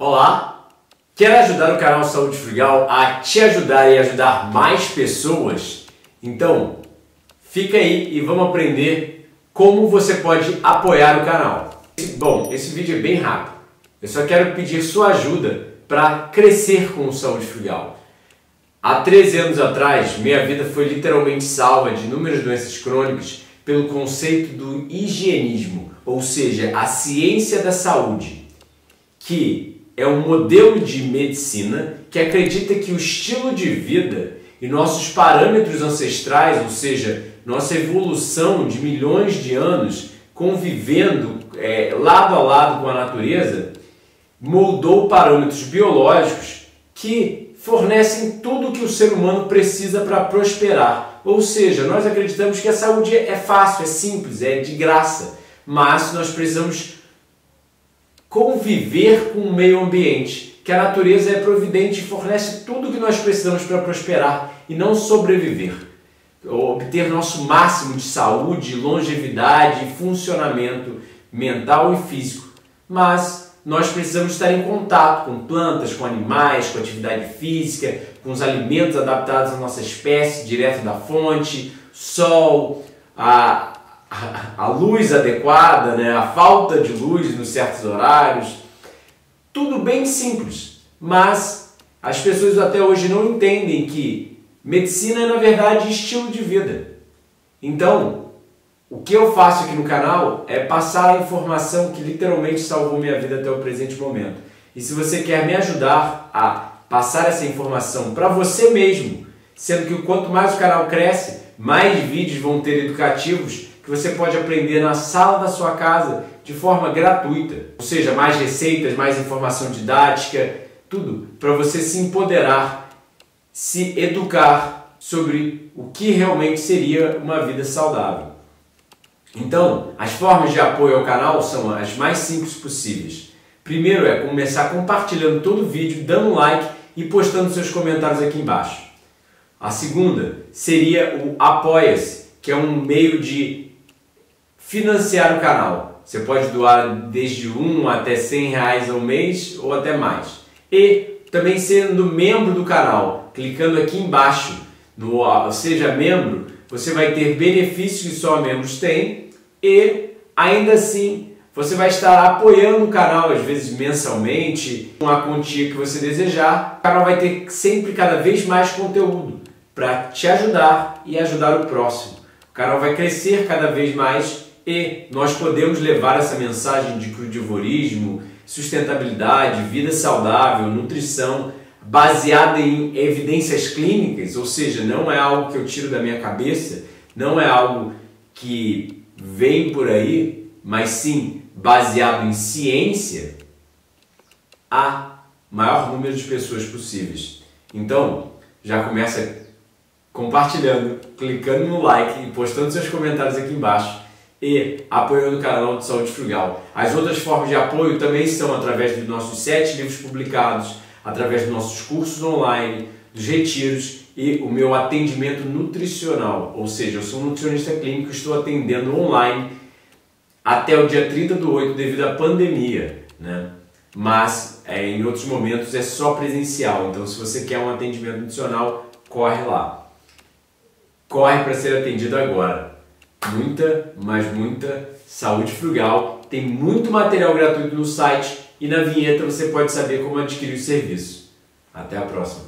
Olá! Quer ajudar o canal Saúde Frugal a te ajudar e ajudar mais pessoas? Então, fica aí e vamos aprender como você pode apoiar o canal. Bom, esse vídeo é bem rápido. Eu só quero pedir sua ajuda para crescer com o Saúde Frugal. Há 13 anos atrás, minha vida foi literalmente salva de inúmeras doenças crônicas pelo conceito do higienismo, ou seja, a ciência da saúde, que é um modelo de medicina que acredita que o estilo de vida e nossos parâmetros ancestrais, ou seja, nossa evolução de milhões de anos convivendo lado a lado com a natureza, moldou parâmetros biológicos que fornecem tudo o que o ser humano precisa para prosperar. Ou seja, nós acreditamos que a saúde é fácil, é simples, é de graça, mas nós precisamos conviver com o meio ambiente, que a natureza é providente e fornece tudo o que nós precisamos para prosperar e não sobreviver, obter nosso máximo de saúde, longevidade, funcionamento mental e físico. Mas nós precisamos estar em contato com plantas, com animais, com atividade física, com os alimentos adaptados à nossa espécie, direto da fonte, sol, a luz adequada, né? A falta de luz nos certos horários, tudo bem simples, mas as pessoas até hoje não entendem que medicina é, na verdade, estilo de vida. Então, o que eu faço aqui no canal é passar a informação que literalmente salvou minha vida até o presente momento. E se você quer me ajudar a passar essa informação para você mesmo, sendo que quanto mais o canal cresce, mais vídeos vão ter educativos que você pode aprender na sala da sua casa de forma gratuita. Ou seja, mais receitas, mais informação didática, tudo para você se empoderar, se educar sobre o que realmente seria uma vida saudável. Então, as formas de apoio ao canal são as mais simples possíveis. Primeiro é começar compartilhando todo o vídeo, dando um like e postando seus comentários aqui embaixo. A segunda seria o Apoia-se, que é um meio de financiar o canal. Você pode doar desde R$ 1 até R$ 100 ao mês ou até mais. E também sendo membro do canal, clicando aqui embaixo no Seja Membro, você vai ter benefícios que só membros têm e ainda assim você vai estar apoiando o canal, às vezes mensalmente, com a quantia que você desejar. O canal vai ter sempre cada vez mais conteúdo para te ajudar e ajudar o próximo. O canal vai crescer cada vez mais e nós podemos levar essa mensagem de crudivorismo, sustentabilidade, vida saudável, nutrição, baseada em evidências clínicas, ou seja, não é algo que eu tiro da minha cabeça, não é algo que vem por aí, mas sim baseado em ciência, a maior número de pessoas possíveis. Então, já começa compartilhando, clicando no like e postando seus comentários aqui embaixo, e apoiando o canal de Saúde Frugal. As outras formas de apoio também são através dos nossos 7 livros publicados, através dos nossos cursos online, dos retiros e o meu atendimento nutricional. Ou seja, eu sou um nutricionista clínico e estou atendendo online até o dia 30/8 devido à pandemia, né? Mas em outros momentos é só presencial. Então, se você quer um atendimento nutricional, corre lá. Corre para ser atendido agora. Muita, mas muita saúde frugal. Tem muito material gratuito no site e na vinheta você pode saber como adquirir o serviço. Até a próxima!